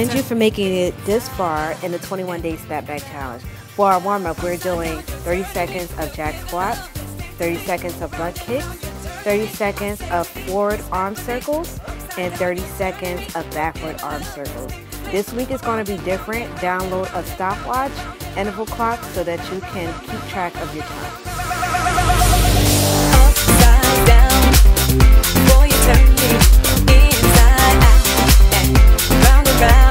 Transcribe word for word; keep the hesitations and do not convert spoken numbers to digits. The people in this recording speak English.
commend you for making it this far in the twenty-one day snapback challenge. For our warm-up, we're doing thirty seconds of jack squats, thirty seconds of butt kicks, thirty seconds of forward arm circles, and thirty seconds of backward arm circles. This week is going to be different. Download a stopwatch and interval clock so that you can keep track of your time. Down, boy, you turn me inside out and round and round.